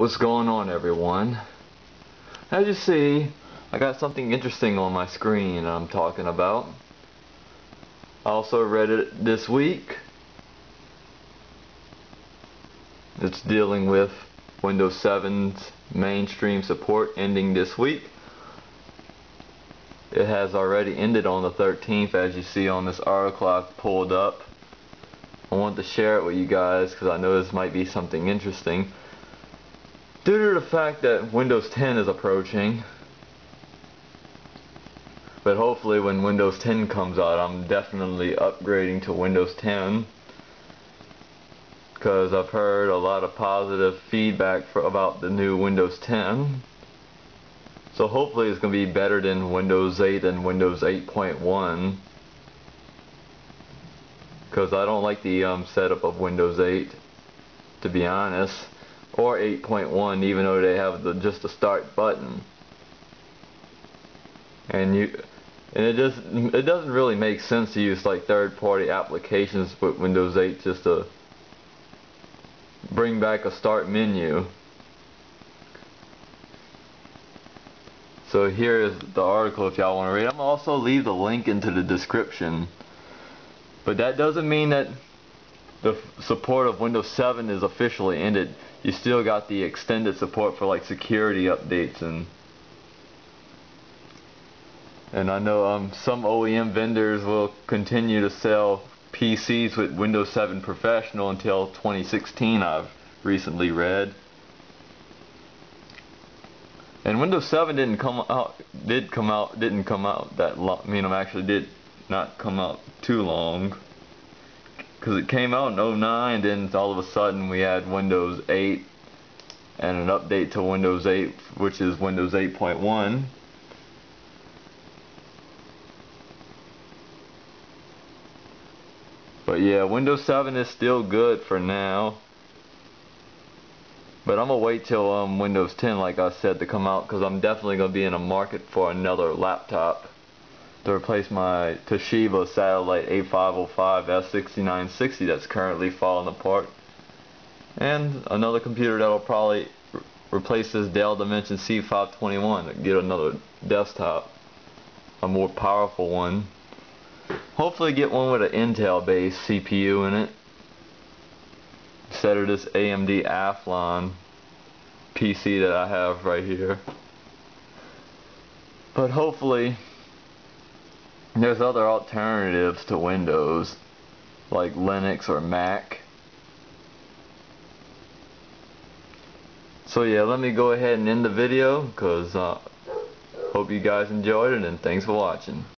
What's going on, everyone? As you see, I got something interesting on my screen I'm talking about. I also read it this week. It's dealing with Windows 7's mainstream support ending this week. It has already ended on the 13th, as you see on this article I've pulled up. I wanted to share it with you guys because I know this might be something interesting. Due to the fact that Windows 10 is approaching, but hopefully when Windows 10 comes out, I'm definitely upgrading to Windows 10 because I've heard a lot of positive feedback about the new Windows 10. So hopefully it's going to be better than Windows 8 and Windows 8.1 because I don't like the setup of Windows 8, to be honest. Or 8.1, even though they have just the start button, and it doesn't really make sense to use like third-party applications with Windows 8 just to bring back a start menu. So here is the article if y'all want to read. I'm gonna also leave the link into the description, but that doesn't mean that the support of Windows 7 is officially ended. You still got the extended support for like security updates and I know some OEM vendors will continue to sell PCs with Windows 7 Professional until 2016, I've recently read. And Windows 7 didn't come out that long. I mean, it actually did not come out too long, because it came out in 09, then all of a sudden we had Windows 8 and an update to Windows 8, which is Windows 8.1. But yeah, Windows 7 is still good for now, but I'm going to wait till Windows 10, like I said, to come out, because I'm definitely going to be in a market for another laptop to replace my Toshiba Satellite A505-S6960 that's currently falling apart, and another computer that will probably replace this Dell Dimension C521 to get another desktop, a more powerful one. Hopefully get one with an Intel based CPU in it instead of this AMD Athlon PC that I have right here. But hopefully there's other alternatives to Windows, like Linux or Mac. So yeah, let me go ahead and end the video, because hope you guys enjoyed it, and thanks for watching.